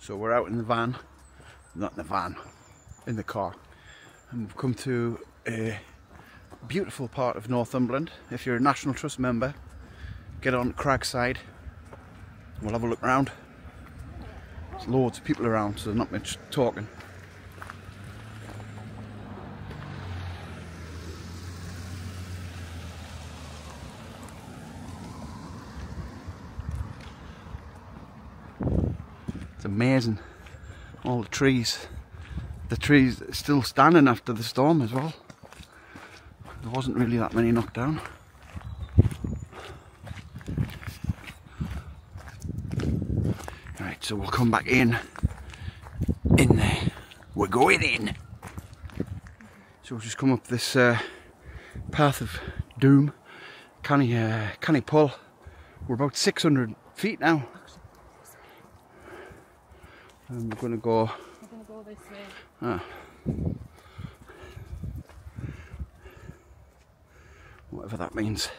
So we're out in the van, not in the van, in the car, and we've come to a beautiful part of Northumberland. If you're a National Trust member, get on Cragside, we'll have a look around. There's loads of people around, so there's not much talking. It's amazing, all the trees. The trees still standing after the storm as well. There wasn't really that many knocked down. Alright, so we'll come back in there. We're going in! So we'll just come up this path of doom. Canny pull. We're about 600 feet now. And we're going to go... We're going to go this way. Ah. Whatever that means.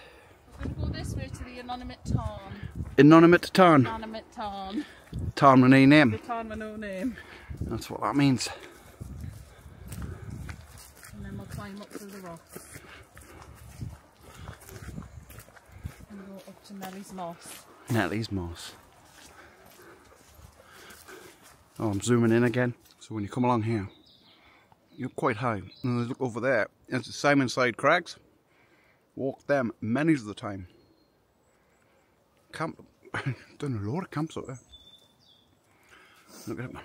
We're going to go this way to the Anonymous Tarn. Anonymous Tarn? Anonymous Tarn. Tarn with no name. The Tarn with no name. That's what that means. And then we'll climb up through the rocks. And go up to Nelly's Moss. Nelly's Moss. Oh, I'm zooming in again. So when you come along here, you're quite high. And look over there, it's the Simon Side Crags. Walk them many of the time. Camp, done a lot of camps up there. Look at it, man.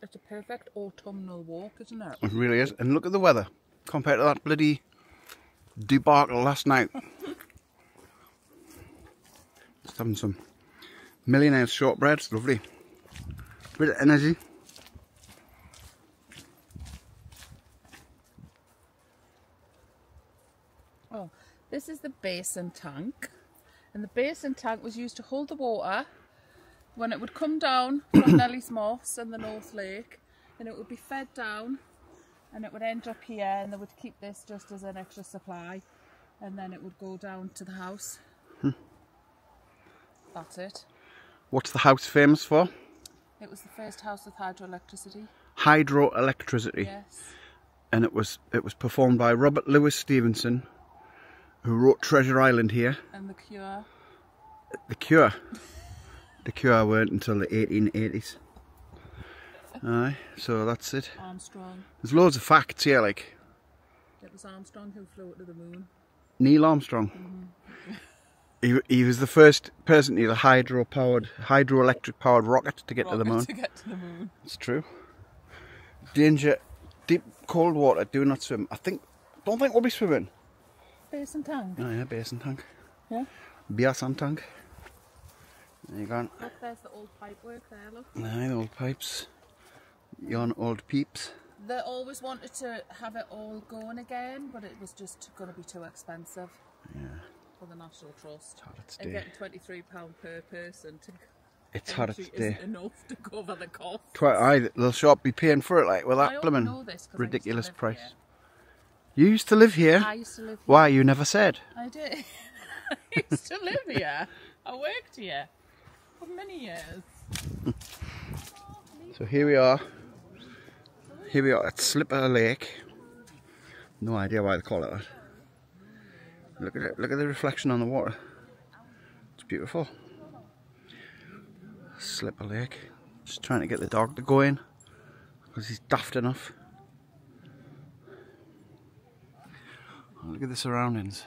It's a perfect autumnal walk, isn't it? It really is. And look at the weather compared to that bloody debacle last night. Just having some millionaire's shortbreads, lovely. Bit of energy. Oh, this is the basin tank. And the basin tank was used to hold the water when it would come down from Nelly's Moss and the North Lake. And it would be fed down and it would end up here, and they would keep this just as an extra supply. And then it would go down to the house. That's it. What's the house famous for? It was the first house with hydroelectricity. Hydroelectricity. Yes. And it was performed by Robert Louis Stevenson, who wrote Treasure Island here. And The Cure. The Cure. The Cure weren't until the 1880s. Aye, so that's it. Armstrong. There's loads of facts here, like. It was Armstrong who flew it to the moon. Neil Armstrong. Mm-hmm. He was the first person to use a hydroelectric powered rocket to get to the moon. It's true. Danger, deep cold water, do not swim. I don't think we'll be swimming. Basin tank. Oh yeah, basin tank. Yeah. Basin tank. There you go. Look, there's the old pipe work there, look. Aye, the old pipes. Yon old peeps. They always wanted to have it all going again, but it was just going to be too expensive. Yeah. For the National Trust, and getting £23 per person to isn't enough to cover the cost. They'll sure be paying for it, like, with that blooming ridiculous price. Here. You used to live here? I used to live here. Why, you never said? I did. I used to live here. I worked here for many years. So here we are. Here we are at Slipper Lake. No idea why they call it that. Look at it, look at the reflection on the water. It's beautiful. Slipper Lake. Just trying to get the dog to go in because he's daft enough. Look at the surroundings.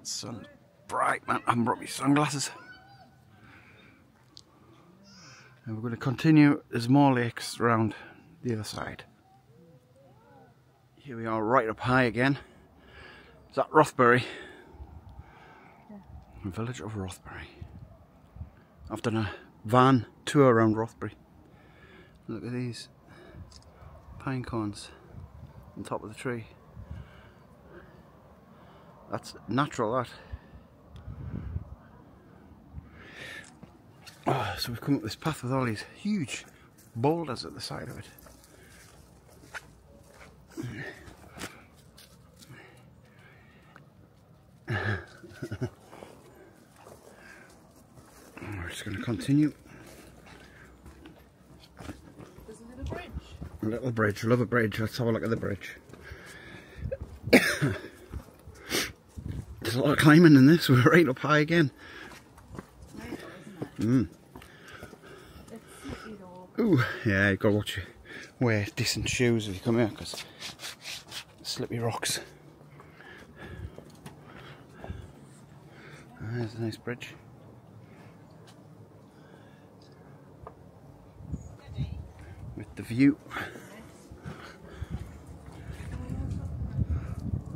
The sun's bright, man. I haven't brought my sunglasses. And we're going to continue. There's more lakes around the other side. Here we are, right up high again. Is that Rothbury? Yeah. The village of Rothbury. I've done a van tour around Rothbury. Look at these pine cones on top of the tree. That's natural, that. Oh, so we've come up this path with all these huge boulders at the side of it. continue. There's a little bridge. A little bridge. I love a bridge. Let's have a look at the bridge. There's a lot of climbing in this. We're right up high again. It's nice, isn't it? Mm. Ooh, yeah, you've got to watch it. Wear decent shoes if you come here because slippery rocks. There's a nice bridge. With the view.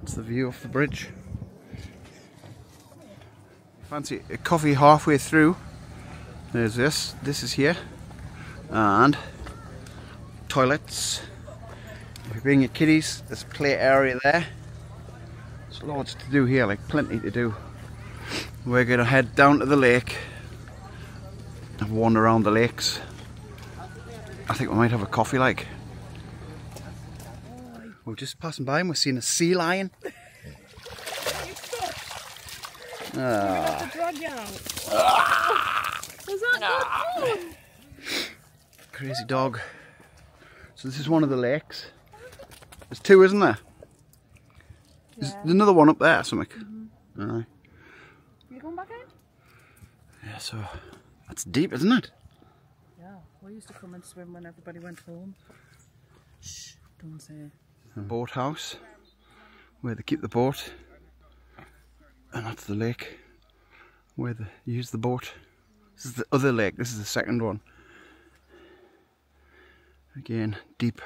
That's the view off the bridge. Fancy a coffee halfway through. There's this. This is here. And toilets. If you're being at kiddies, there's a play area there. There's loads to do here, like plenty to do. We're going to head down to the lake and wander around the lakes. I think we might have a coffee like. We're just passing by and we're seeing a sea lion. Crazy dog. So this is one of the lakes. There's two, isn't there? Yeah. There's another one up there, something. Mm-hmm. Aye. Are you going back in? Yeah, so that's deep, isn't it? Yeah, we used to come and swim when everybody went home. Shh, don't say it. A boathouse where they keep the boat, and that's the lake where they use the boat. This is the other lake, this is the second one. Again, deep.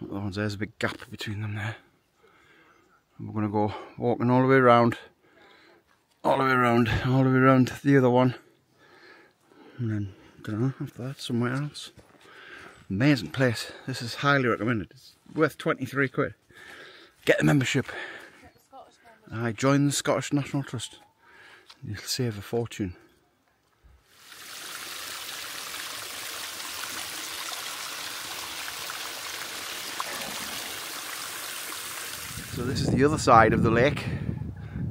The other one's there's a big gap between them there. And we're going to go walking all the way around. All the way around, all the way around the other one, and then I don't know after that somewhere else. Amazing place. This is highly recommended. It's worth 23 quid. Get the membership. I joined the Scottish National Trust. You'll save a fortune. So this is the other side of the lake.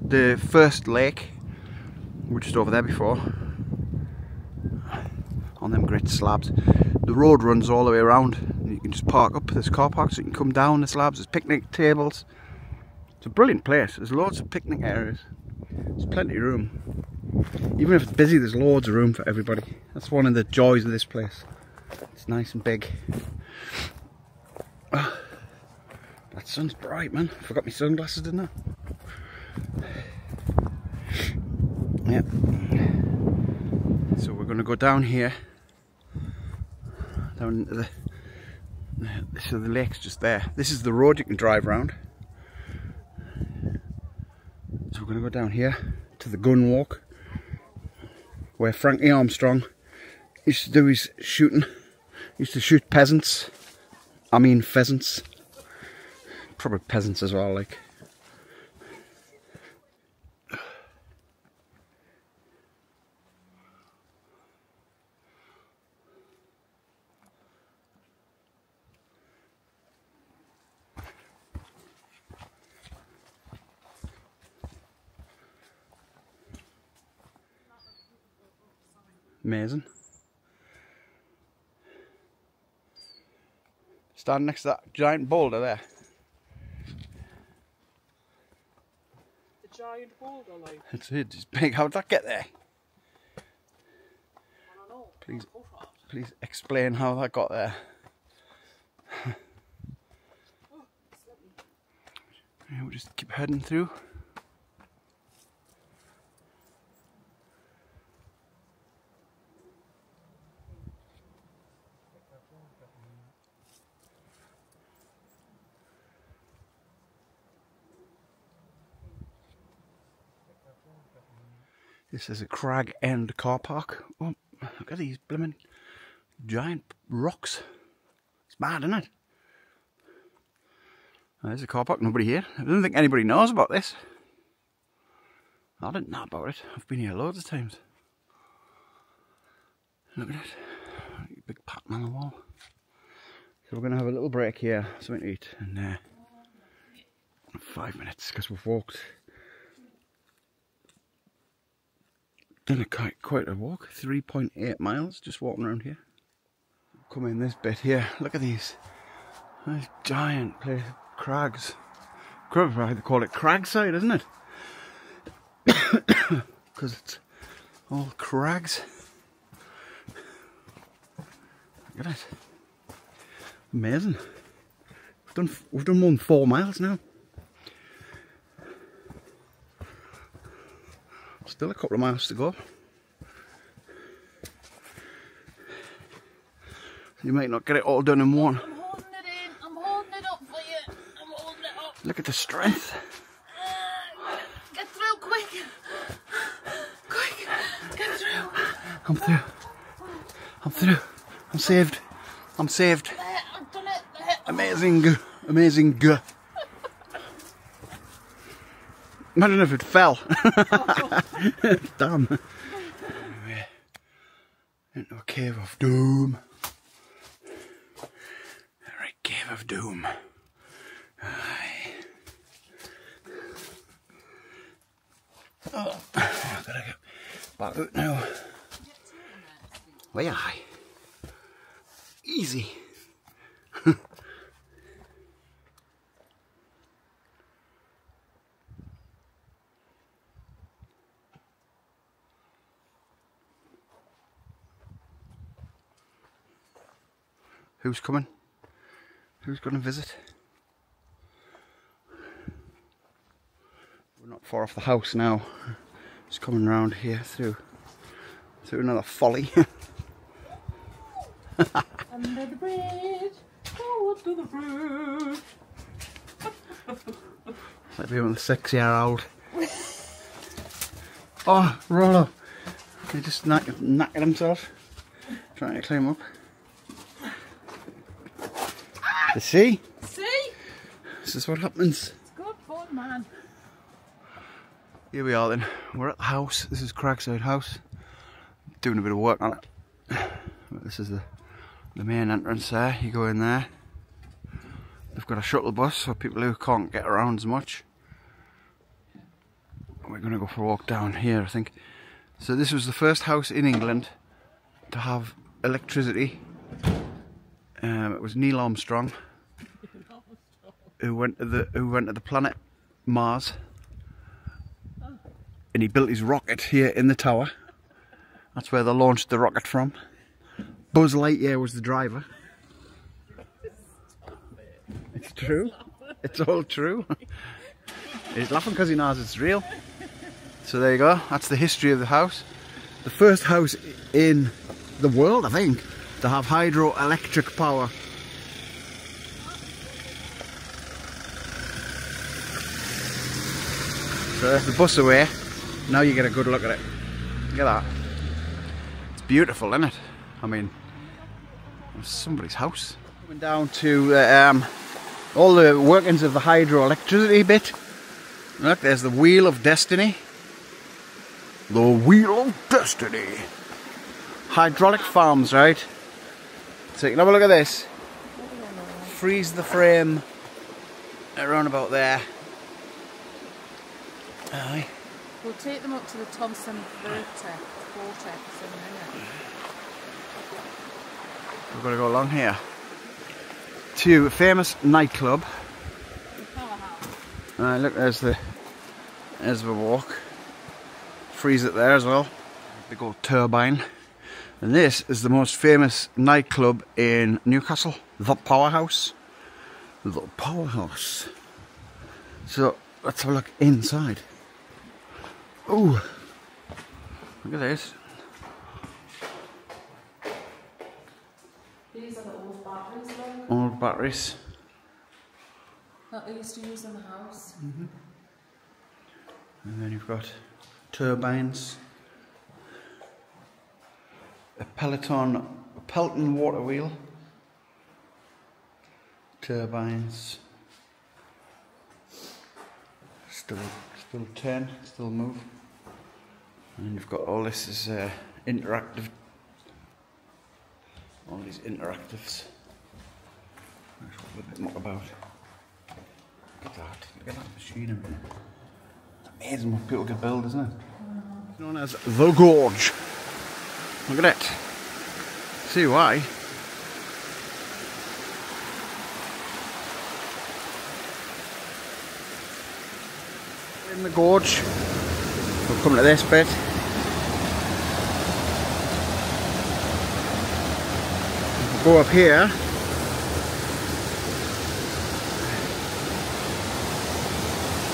The first lake, we were just over there before, on them great slabs. The road runs all the way around, and you can just park up, there's car parks, so you can come down the slabs, there's picnic tables. It's a brilliant place, there's loads of picnic areas, there's plenty of room. Even if it's busy, there's loads of room for everybody. That's one of the joys of this place. It's nice and big. Oh, that sun's bright, man. I forgot my sunglasses, didn't I? Yep. So we're going to go down here, down into the so the lake's just there. This is the road you can drive round. So we're going to go down here to the gun walk, where Frankie Armstrong used to do his shooting. He used to shoot peasants. I mean pheasants. Probably peasants as well, like. Amazing. Stand next to that giant boulder there. The giant boulder, like? It's big. How'd that get there? I don't know. Please explain how that got there. Yeah, we'll just keep heading through. This is a crag end car park. Oh, look at these blimmin' giant rocks. It's mad, isn't it? There's a car park, nobody here. I don't think anybody knows about this. I didn't know about it. I've been here loads of times. Look at it. Big pattern on the wall. So we're going to have a little break here, something to eat, and 5 minutes because we've walked done quite a walk, 3.8 miles just walking around here. Come in this bit here, look at these. Nice giant place of crags. They call it Cragside, isn't it? Because it's all crags. Look at that. Amazing. We've done more than 4 miles now. Still a couple of miles to go. You might not get it all done in one. I'm holding it in. I'm holding it up for you. I'm holding it up. Look at the strength. Get through quick. Quick. Get through. I'm through. I'm through. I'm saved. I'm saved. There, I've done it. There. Amazing. Amazing. Imagine if it fell. Damn. Anyway, into a cave of doom. Alright, cave of doom. Aye. Oh, I gotta get back out now. Way high. Easy. Who's coming? Who's going to visit? We're not far off the house now. Just coming round here through another folly. Under the bridge, go to the bridge. That'd be one of the 6-year-old. Oh, Rollo! He just knackered himself trying to climb up. The sea? See? This is what happens. It's good fun, man. Here we are then. We're at the house. This is Cragside House. Doing a bit of work on it. This is the main entrance there. You go in there. They've got a shuttle bus for people who can't get around as much. We're going to go for a walk down here, I think. So this was the first house in England to have electricity. It was Neil Armstrong who went to the planet Mars, and he built his rocket here in the tower. That's where they launched the rocket from. Buzz Lightyear was the driver. It's true. It's all true. He's laughing because he knows it's real. So there you go. That's the history of the house. The first house in the world, I think, to have hydroelectric power. So there's the bus away. Now you get a good look at it. Look at that. It's beautiful, isn't it? I mean, it's somebody's house. Coming down to all the workings of the hydroelectricity bit. Look, there's the Wheel of Destiny. The Wheel of Destiny. Hydraulic farms, right? So you can have a look at this. Freeze the frame around about there. Aye. We'll take them up to the Thomson Vortex in a minute. We've got to go along here to a famous nightclub. Look, there's the walk. Freeze it there as well. Big old turbine. And this is the most famous nightclub in Newcastle, the Powerhouse. The Powerhouse. So let's have a look inside. Ooh, look at this. These are the old batteries. Old batteries. That they used to use in the house. Mm-hmm. And then you've got turbines. A Pelton water wheel, turbines, still turn, still move, and you've got all this is interactive, all these interactives. Let's talk a bit more about. Look at that! Look at that machinery. It's amazing what people can build, isn't it? known as the Gorge. Look at it. See why. In the gorge, we'll come to this bit. We'll go up here.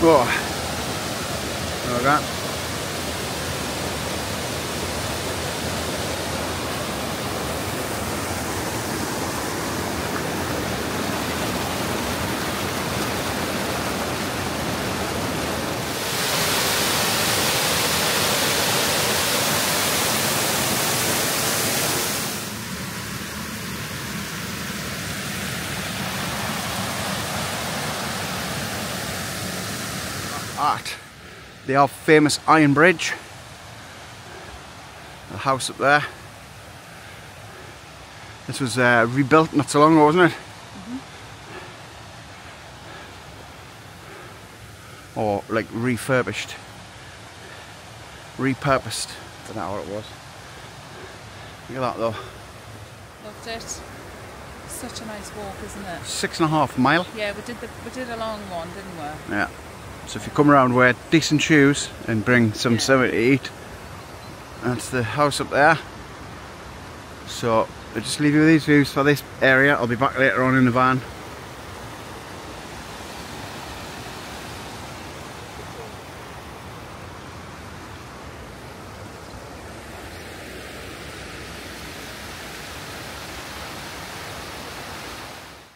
Oh, like that. Art. The old famous Iron Bridge, the house up there. This was rebuilt not so long ago, wasn't it? Mm-hmm. Or like refurbished, repurposed. I don't know what it was. Look at that though. Loved it. Such a nice walk, isn't it? 6.5 mile. Yeah, we did a long one, didn't we? Yeah. So if you come around, wear decent shoes and bring some something to eat. That's the house up there. So I'll just leave you with these views for this area. I'll be back later on in the van.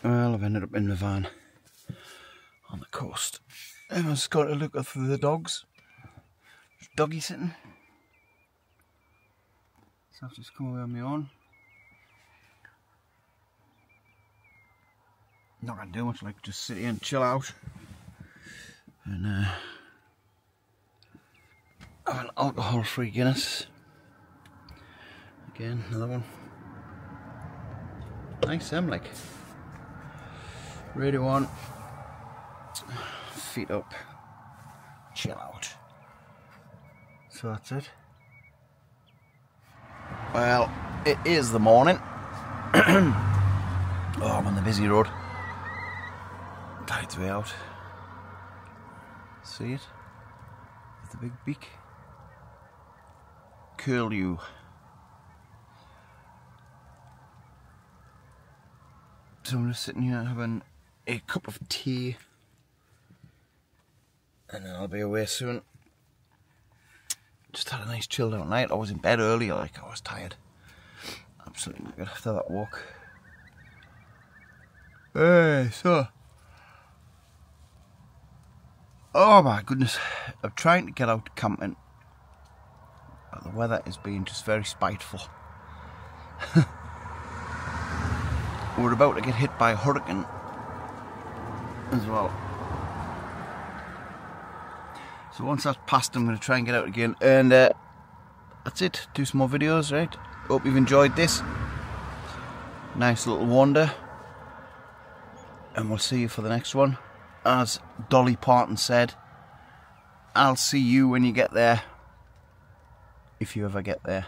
Well, I've ended up in the van on the coast. And I've just got to look after the dogs. There's doggy sitting. So I've just come away on my own. Not gonna do much, like just sit here and chill out. And have an alcohol-free Guinness. Again, another one. Nice, I'm like. Radio on. Feet up, chill out. So that's it. Well, it is the morning. Oh, I'm on the busy road. Tide's way out. See it? With the big beak. Curlew. So I'm just sitting here having a cup of tea. And then I'll be away soon. Just had a nice chilled out night. I was in bed early, like I was tired. Absolutely good after that walk. Hey, so. Oh my goodness. I'm trying to get out camping. But the weather is being just very spiteful. We're about to get hit by a hurricane as well. So once that's passed, I'm going to try and get out again, and that's it. Do some more videos, right? Hope you've enjoyed this nice little wander, and we'll see you for the next one. As Dolly Parton said, I'll see you when you get there, if you ever get there.